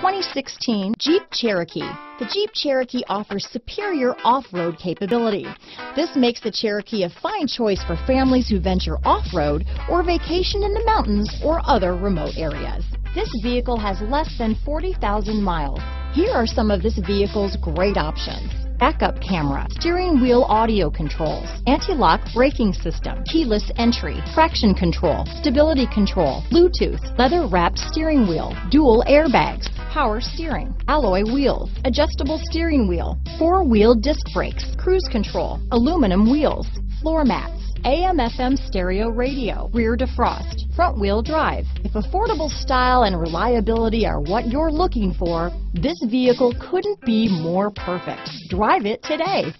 2016 Jeep Cherokee. The Jeep Cherokee offers superior off-road capability. This makes the Cherokee a fine choice for families who venture off-road or vacation in the mountains or other remote areas. This vehicle has less than 40,000 miles. Here are some of this vehicle's great options: backup camera, steering wheel audio controls, anti-lock braking system, keyless entry, traction control, stability control, Bluetooth, leather-wrapped steering wheel, dual airbags, power steering, alloy wheels, adjustable steering wheel, four-wheel disc brakes, cruise control, aluminum wheels, floor mats, AM/FM stereo radio, rear defrost, front-wheel drive. If affordable style and reliability are what you're looking for, this vehicle couldn't be more perfect. Drive it today.